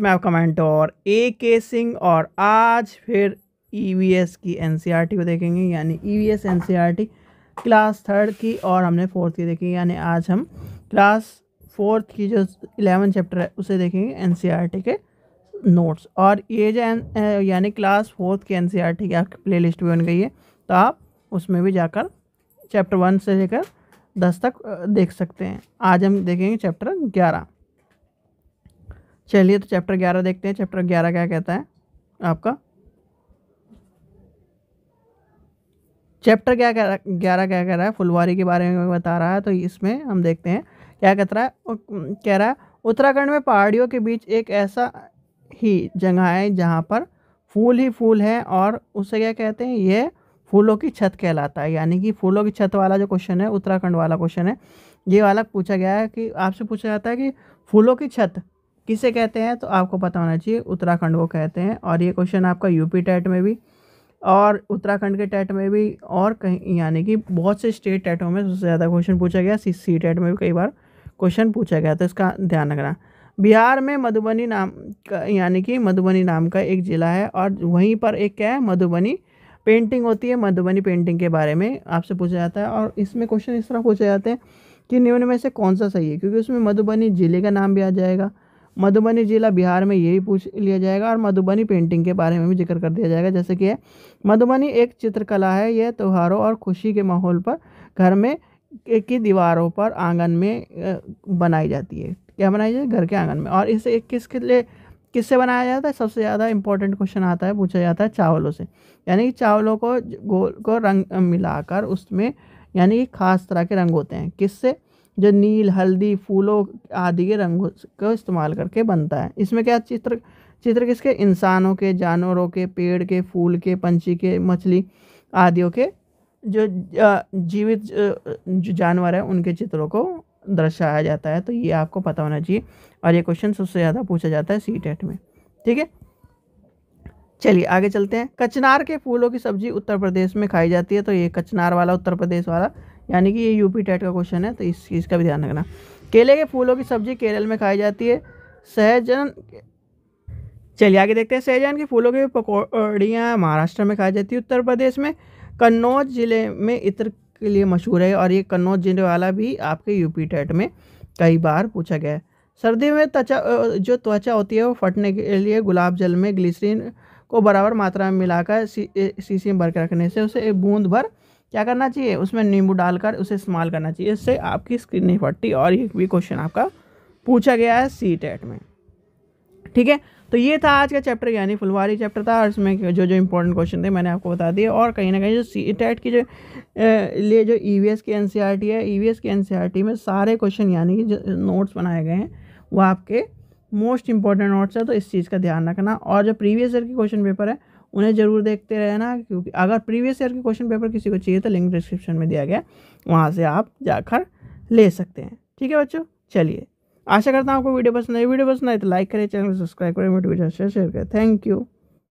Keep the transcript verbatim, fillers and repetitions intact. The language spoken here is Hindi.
मैं आपका मेंटोर ए के सिंह और आज फिर ईवीएस की एनसीईआरटी को देखेंगे, यानी ईवीएस एनसीईआरटी क्लास थर्ड की और हमने फोर्थ की देखी, यानी आज हम क्लास फोर्थ की जो इलेवन चैप्टर है उसे देखेंगे एनसीईआरटी के नोट्स। और ये जो यानी क्लास फोर्थ की एनसीईआरटी की आपकी प्ले लिस्ट भी बन गई है, तो आप उसमें भी जाकर चैप्टर वन से लेकर दस तक देख सकते हैं। आज हम देखेंगे चैप्टर ग्यारह। चलिए तो चैप्टर ग्यारह देखते हैं। चैप्टर ग्यारह क्या कहता है आपका, चैप्टर क्या कह रहा ग्यारह क्या कह रहा है, फुलवारी के बारे में बता रहा है। तो इसमें हम देखते हैं क्या कहता है, कह रहा है उत्तराखंड में पहाड़ियों के बीच एक ऐसा ही जगह है जहाँ पर फूल ही फूल है और उसे क्या कहते हैं, यह फूलों की छत कहलाता है। यानी कि फूलों की छत वाला जो क्वेश्चन है, उत्तराखंड वाला क्वेश्चन है, ये वाला पूछा गया है कि आपसे पूछा जाता है कि फूलों की छत किसे कहते हैं, तो आपको पता होना चाहिए उत्तराखंड को कहते हैं। और ये क्वेश्चन आपका यूपी टेट में भी और उत्तराखंड के टेट में भी और कहीं यानी कि बहुत से स्टेट टेटों में सबसे ज़्यादा क्वेश्चन पूछा गया। सी सी टेट में भी कई बार क्वेश्चन पूछा गया, तो इसका ध्यान रखना। बिहार में मधुबनी नाम का यानी कि मधुबनी नाम का एक ज़िला है और वहीं पर एक क्या है, मधुबनी पेंटिंग होती है। मधुबनी पेंटिंग के बारे में आपसे पूछा जाता है और इसमें क्वेश्चन इस तरह पूछे जाते हैं कि निम्न में से कौन सा सही है, क्योंकि उसमें मधुबनी ज़िले का नाम भी आ जाएगा, मधुबनी ज़िला बिहार में यही पूछ लिया जाएगा और मधुबनी पेंटिंग के बारे में भी जिक्र कर दिया जाएगा। जैसे कि मधुबनी एक चित्रकला है, यह त्योहारों और खुशी के माहौल पर घर में की दीवारों पर आंगन में बनाई जाती है। क्या बनाई जाए, घर के आंगन में। और इसे किसके लिए किससे बनाया जाता है, सबसे ज़्यादा इंपॉर्टेंट क्वेश्चन आता है, पूछा जाता है चावलों से। यानी कि चावलों को गोल को रंग मिलाकर उसमें यानी कि खास तरह के रंग होते हैं, किससे, जो नील हल्दी फूलों आदि के रंगों का इस्तेमाल करके बनता है। इसमें क्या चित्र चित्र किसके, इंसानों के, जानवरों के, पेड़ के, फूल के, पंछी के, मछली आदियों के जो जीवित जो जानवर है उनके चित्रों को दर्शाया जाता है। तो ये आपको पता होना चाहिए और ये क्वेश्चन सबसे ज़्यादा पूछा जाता है सीटेट में। ठीक है, चलिए आगे चलते हैं। कचनार के फूलों की सब्जी उत्तर प्रदेश में खाई जाती है। तो ये कचनार वाला उत्तर प्रदेश वाला यानी कि ये यूपी टेट का क्वेश्चन है, तो इस चीज़ का भी ध्यान रखना। केले के फूलों की सब्जी केरल में खाई जाती है। सहजन, चलिए आगे देखते हैं। सहजन के फूलों की पकौड़ियाँ महाराष्ट्र में खाई जाती है। उत्तर प्रदेश में कन्नौज ज़िले में इत्र के लिए मशहूर है और ये कन्नौज ज़िले वाला भी आपके यूपी टेट में कई बार पूछा गया है। सर्दी में त्वचा जो त्वचा होती है वो फटने के लिए गुलाब जल में ग्लिसरीन को बराबर मात्रा में मिलाकर शीशी में भर के रखने से उसे एक बूंद भर क्या करना चाहिए, उसमें नींबू डालकर उसे इस्तेमाल करना चाहिए, इससे आपकी स्किन नहीं फटती। और ये भी क्वेश्चन आपका पूछा गया है सी टेट में। ठीक है, तो ये था आज का चैप्टर यानी फुलवारी चैप्टर था और इसमें जो जो इंपॉर्टेंट क्वेश्चन थे मैंने आपको बता दिए। और कहीं ना कहीं जो सी टेट की जो लिए जो ई वी एस की एन सी आर टी है, ई वी एस की एन सी आर टी में सारे क्वेश्चन यानी कि जो नोट्स बनाए गए हैं वो आपके मोस्ट इंपॉर्टेंट नोट्स है, तो इस चीज़ का ध्यान रखना। और जो प्रीवियस ईयर के क्वेश्चन पेपर है उन्हें जरूर देखते रहना, क्योंकि अगर प्रीवियस ईयर के क्वेश्चन पेपर किसी को चाहिए तो लिंक डिस्क्रिप्शन में दिया गया, वहाँ से आप जाकर ले सकते हैं। ठीक है बच्चों, चलिए आशा करता हूँ आपको वीडियो पसंद आई। वीडियो पसंद आई तो लाइक करें, चैनल को सब्सक्राइब करें, वीडियो शेयर करें। Thank you.